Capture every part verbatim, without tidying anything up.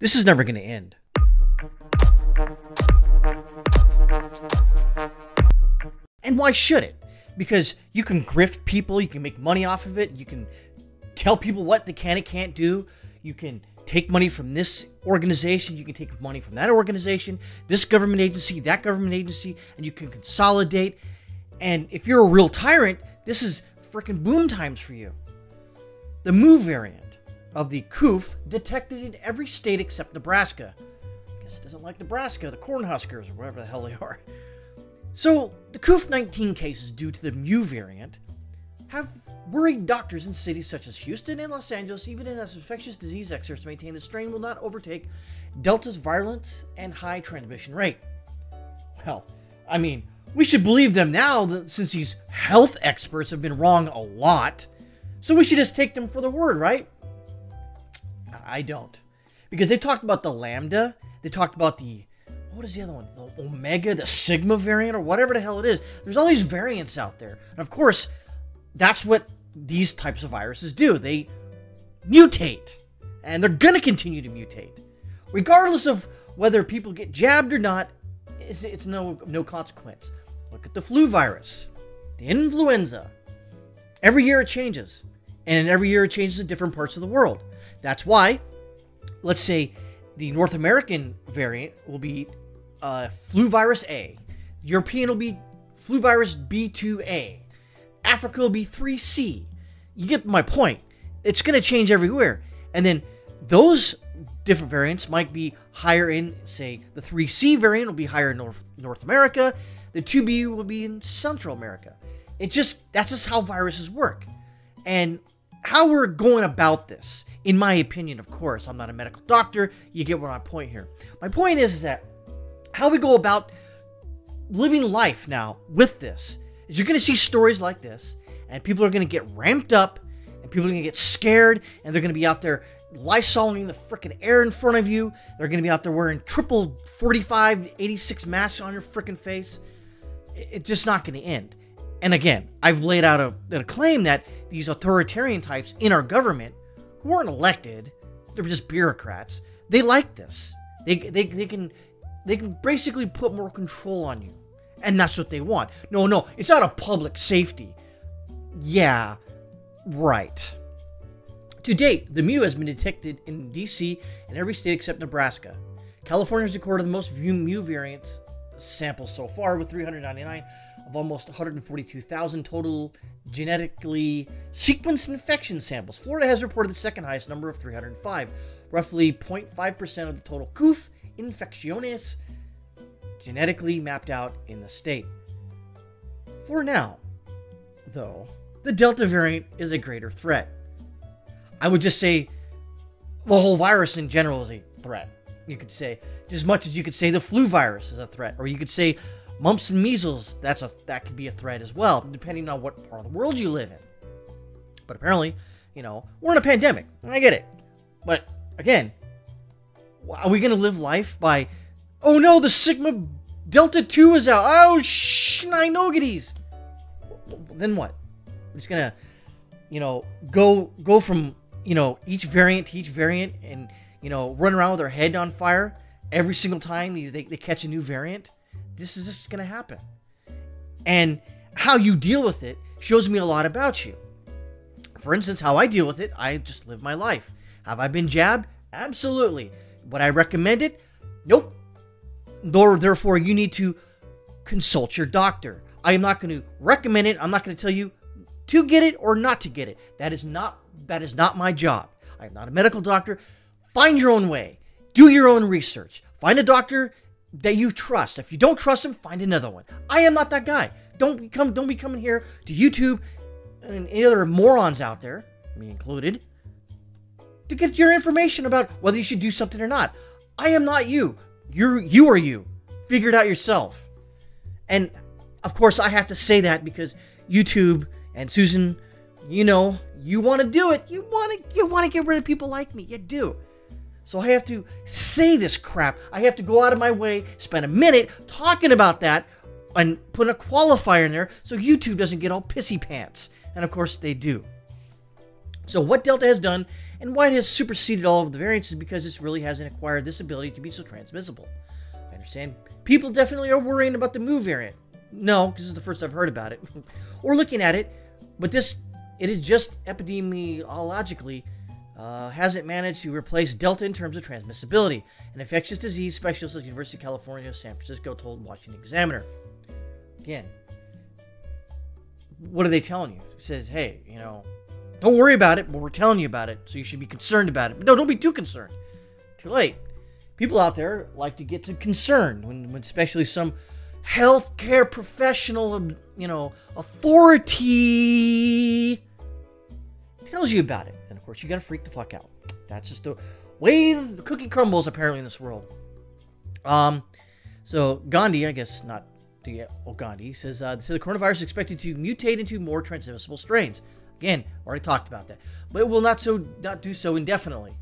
This is never going to end. And why should it? Because you can grift people, you can make money off of it, you can tell people what they can and can't do, you can take money from this organization, you can take money from that organization, this government agency, that government agency, and you can consolidate. And if you're a real tyrant, this is freaking boom times for you. The Mu variant of the C O O F detected in every state except Nebraska. I guess it doesn't like Nebraska, the Cornhuskers, or whatever the hell they are. So the C O O F nineteen cases due to the Mu variant have worried doctors in cities such as Houston and Los Angeles, even as infectious disease experts maintain the strain will not overtake Delta's virulence and high transmission rate. Well, I mean, we should believe them now that since these health experts have been wrong a lot, so we should just take them for the word, right? I don't. Because they talked about the Lambda, they talked about the, what is the other one? The Omega, the Sigma variant, or whatever the hell it is. There's all these variants out there. And of course, that's what these types of viruses do. They mutate. And they're going to continue to mutate. Regardless of whether people get jabbed or not, it's, it's no, no consequence. Look at the flu virus, the influenza. Every year it changes. And every year it changes in different parts of the world. That's why, let's say, the North American variant will be uh, flu virus A. European will be flu virus B two A. Africa will be three C. You get my point. It's going to change everywhere. And then those different variants might be higher in, say, the three C variant will be higher in North, North America. The two B will be in Central America. It's just, that's just how viruses work. And how we're going about this, in my opinion, of course, I'm not a medical doctor. You get what my point here. My point is, is that how we go about living life now with this is you're going to see stories like this, and people are going to get ramped up, and people are going to get scared, and they're going to be out there Lysoling the freaking air in front of you. They're going to be out there wearing triple forty-five, eighty-six masks on your freaking face. It's just not going to end. And again, I've laid out a, a claim that these authoritarian types in our government who weren't elected, they're just bureaucrats, they like this. They, they, they, can, they can basically put more control on you. And that's what they want. No, no, it's out of public safety. Yeah, right. To date, the Mu has been detected in D C and every state except Nebraska. California has recorded the most Mu variants samples so far, with three hundred ninety-nine of almost one hundred forty-two thousand total genetically sequenced infection samples. Florida has reported the second highest number of three hundred five, roughly zero point five percent of the total C O O F infectiones genetically mapped out in the state. For now, though, the Delta variant is a greater threat. I would just say the whole virus in general is a threat. You could say, just as much as you could say the flu virus is a threat, or you could say mumps and measles, that's a, that could be a threat as well, depending on what part of the world you live in. But apparently, you know, we're in a pandemic, and I get it. But again, are we going to live life by, oh no, the Sigma Delta two is out, oh shninogities? Then what? We're just going to, you know, go go from, you know, each variant to each variant and, you know, run around with their head on fire every single time they, they catch a new variant. This is just going to happen. And how you deal with it shows me a lot about you. For instance, how I deal with it, I just live my life. Have I been jabbed? Absolutely. Would I recommend it? Nope. Nor, therefore, you need to consult your doctor. I am not going to recommend it. I'm not going to tell you to get it or not to get it. That is not, that is not my job. I am not a medical doctor. Find your own way. Do your own research. Find a doctor that you trust. If you don't trust him, find another one. I am not that guy. Don't become, don't be coming here to YouTube and any other morons out there, me included, to get your information about whether you should do something or not. I am not you. You're, you are you. Figure it out yourself. And of course, I have to say that because YouTube... And Susan, you know, you want to do it. You want to you want to get rid of people like me. You do. So I have to say this crap. I have to go out of my way, spend a minute talking about that, and put a qualifier in there so YouTube doesn't get all pissy pants. And of course they do. So what Delta has done and why it has superseded all of the variants is because this really hasn't acquired this ability to be so transmissible. I understand people definitely are worrying about the Mu variant. No, this is the first I've heard about it or looking at it, but this it is just epidemiologically uh, hasn't managed to replace Delta in terms of transmissibility, an infectious disease specialist at the University of California, San Francisco told Washington Examiner. Again, what are they telling you? It says, hey, you know, don't worry about it, but we're telling you about it, so you should be concerned about it. But no, don't be too concerned. Too late. People out there like to get too concerned when, when especially some healthcare professional, you know, authority tells you about it. And of course, you gotta freak the fuck out. That's just the way the cookie crumbles, apparently, in this world. Um, so Gandhi, I guess not. Gandhi says, uh, so the coronavirus is expected to mutate into more transmissible strains. Again, already talked about that, but it will not so not do so indefinitely.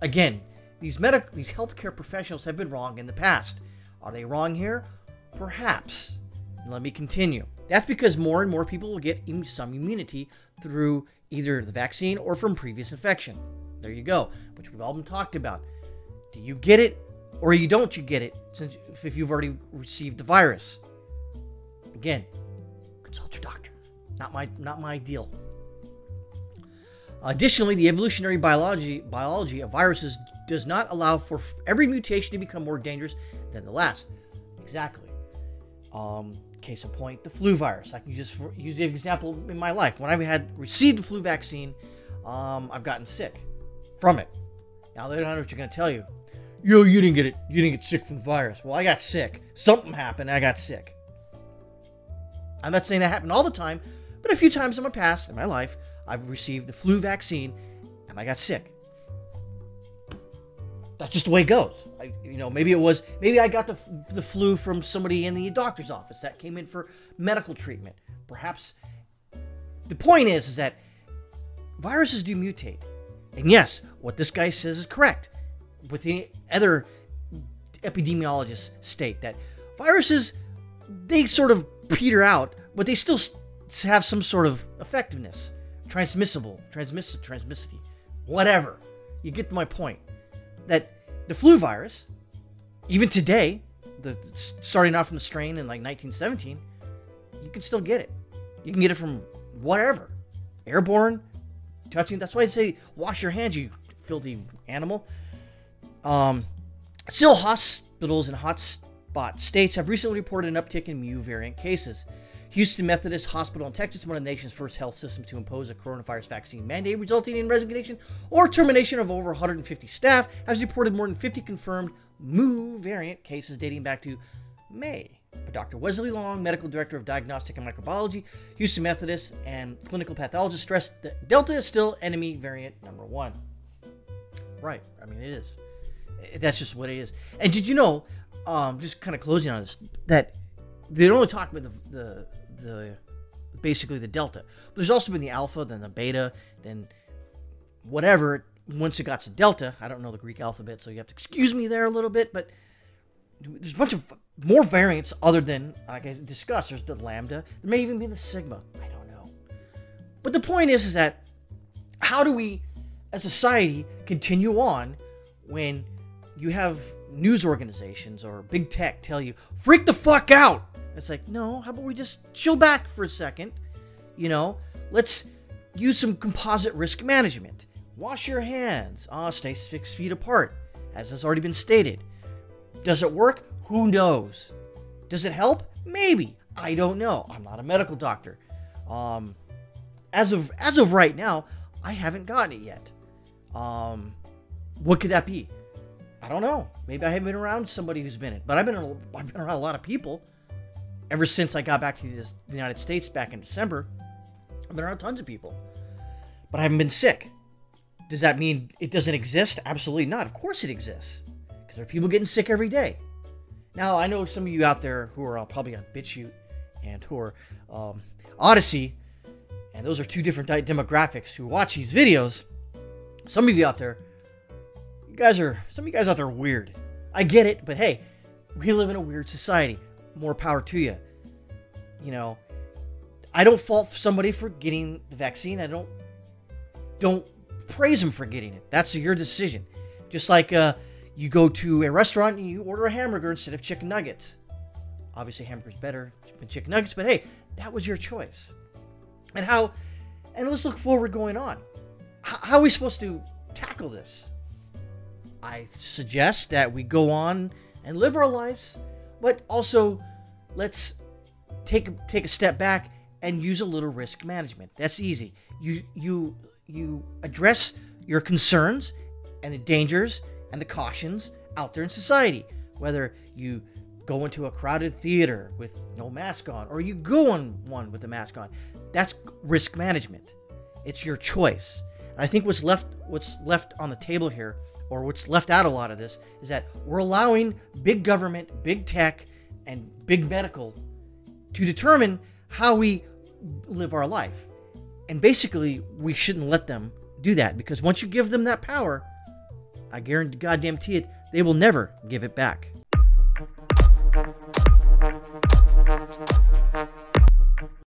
Again, these medical, these healthcare professionals have been wrong in the past. Are they wrong here? Perhaps. Let me continue. That's because more and more people will get im- some immunity through either the vaccine or from previous infection. There you go, which we've all been talked about. Do you get it, or you don't? You get it since if you've already received the virus. Again, consult your doctor. Not my, not my deal. Additionally, the evolutionary biology biology of viruses does not allow for every mutation to become more dangerous than the last. Exactly. Um, case in point, the flu virus. I can just for, use the example in my life. When I had received the flu vaccine, um, I've gotten sick from it. Now they don't know what you're going to tell you. Yo, you didn't get it. You didn't get sick from the virus. Well, I got sick. Something happened. I got sick. I'm not saying that happened all the time, but a few times in my past, in my life, I've received the flu vaccine and I got sick. That's just the way it goes. I, you know, maybe it was, maybe I got the, the flu from somebody in the doctor's office that came in for medical treatment. Perhaps the point is, is that viruses do mutate. And yes, what this guy says is correct. With the other epidemiologists state that viruses, they sort of peter out, but they still have some sort of effectiveness, transmissible, transmiss, transmissivity, whatever. You get my point. That the flu virus, even today, the starting off from the strain in like nineteen seventeen, you can still get it. You can get it from whatever, airborne, touching. That's why I say wash your hands, you filthy animal. Um, still, hospitals and hotspots. But states have recently reported an uptick in Mu variant cases. Houston Methodist Hospital in Texas, one of the nation's first health systems to impose a coronavirus vaccine mandate, resulting in resignation or termination of over one hundred fifty staff, has reported more than fifty confirmed Mu variant cases dating back to May. But Doctor Wesley Long, medical director of diagnostic and microbiology, Houston Methodist, and clinical pathologist, stressed that Delta is still enemy variant number one. Right. I mean, it is. That's just what it is. And did you know, Um, just kind of closing on this, that they don't only talk about the, the, the, basically the Delta, but there's also been the Alpha, then the Beta, then whatever, once it got to Delta. I don't know the Greek alphabet, so you have to excuse me there a little bit, but there's a bunch of more variants other than, like I discussed, there's the Lambda, there may even be the Sigma, I don't know. But the point is, is that how do we, as a society, continue on when you have news organizations or big tech tell you, freak the fuck out. It's like, no, how about we just chill back for a second? You know, let's use some composite risk management. Wash your hands. Uh, stay six feet apart, as has already been stated. Does it work? Who knows? Does it help? Maybe. I don't know. I'm not a medical doctor. Um, as of, as of right now, I haven't gotten it yet. Um, what could that be? I don't know. Maybe I haven't been around somebody who's been it, but I've been a, I've been around a lot of people ever since I got back to the United States back in December. I've been around tons of people, but I haven't been sick. Does that mean it doesn't exist? Absolutely not. Of course it exists, because there are people getting sick every day. Now, I know some of you out there who are probably on BitChute and who are um, Odyssey, and those are two different demographics who watch these videos. Some of you out there You guys are some of you guys out there are weird. I get it, but hey, we live in a weird society. More power to you. You know, I don't fault somebody for getting the vaccine. I don't don't praise him for getting it. That's your decision. Just like uh, you go to a restaurant and you order a hamburger instead of chicken nuggets. Obviously, hamburger's better than chicken nuggets, but hey, that was your choice. And how, and let's look forward going on. H- how are we supposed to tackle this? I suggest that we go on and live our lives, but also let's take take a step back and use a little risk management. That's easy. You you you address your concerns and the dangers and the cautions out there in society. Whether you go into a crowded theater with no mask on, or you go on one with a mask on, that's risk management. It's your choice. And I think what's left what's left on the table here, or what's left out a lot of this, is that we're allowing big government, big tech, and big medical to determine how we live our life. And basically, we shouldn't let them do that, because once you give them that power, I guarantee goddamn it, they will never give it back.